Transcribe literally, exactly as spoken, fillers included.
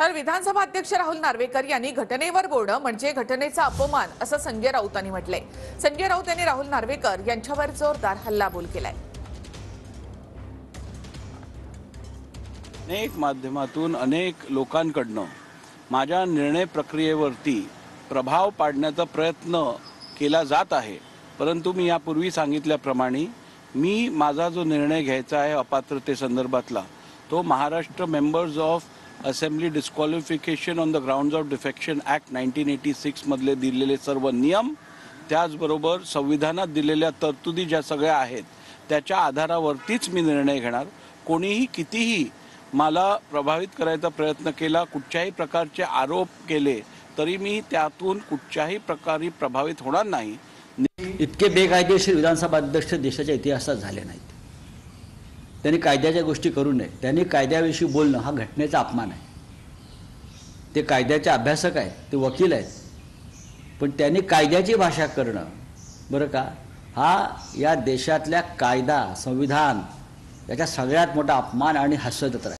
तर विधानसभा अध्यक्ष राहुल नार्वेकर यांनी घटनेवर बोलणं म्हणजे घटनेचा अपमान असं संजय राऊतांनी म्हटलंय। संजय राऊत यांनी राहुल नार्वेकर यांच्यावर जोरदार हल्लाबोल केलाय। अनेक माध्यमातून अनेक लोकांकडून माझ्या निर्णय प्रक्रियेवरती प्रभाव पाडण्याचा प्रयत्न केला जात आहे, परंतु मी यापूर्वी सांगितल्याप्रमाणे मी माझा जो निर्णय घ्यायचा आहे अपात्रते संदर्भातला तो Maharashtra members of assembly disqualification on the grounds of defection act nineteen eighty six मधले दिलेले सर्व नियम, त्याचबरोबर संविधानात दिलेल्या तरतुदी ज्या सगळ्या आहेत त्याच्या आधारावरतीच मी निर्णय घेणार। कोणीही कितीही मला प्रभावित करायचा प्रयत्न केला, कुठच्याही प्रकारचे आरोप केले तरी मी त्यातून कुठच्याही प्रकारे प्रभावित होणार नाही। इतके बेकायदेशीर विधानसभा अध्यक्ष देशाच्या इतिहासात झाले नाहीत। त्यांनी कायद्याच्या गोष्टी करू नये, त्यांनी कायद्याविषयी बोलणं हा घटनेचा अपमान आहे। ते कायद्याचे अभ्यासक आहेत, ते वकील आहेत, पण त्यांनी कायद्याची भाषा करणं बरं का, हा या देशातल्या कायदा संविधान याचा सगळ्यात मोठा अपमान आणि हास्यजत्र आहे।